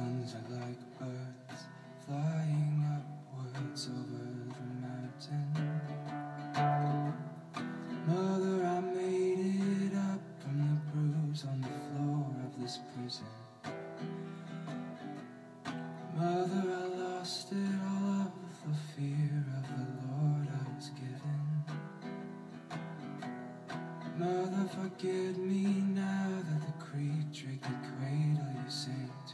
Suns are like birds flying upwards over the mountain. Mother, I made it up from the bruise on the floor of this prison. Mother, I lost it all of the fear of the Lord I was given. Mother, forgive me now that the creature could cradle you sing to.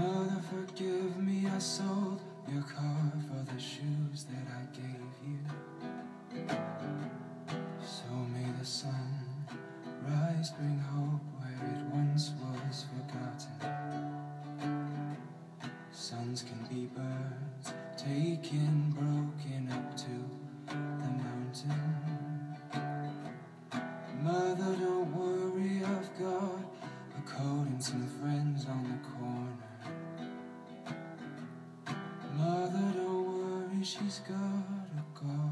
Mother, forgive me, I sold your car for the shoes that I gave you. So may the sun rise, bring hope where it once was forgotten. Sons can be birds, taken, broken up to the mountain. Mother, don't worry, I've got a coat and some friends on the corner. Mother, don't worry, she's got a girl.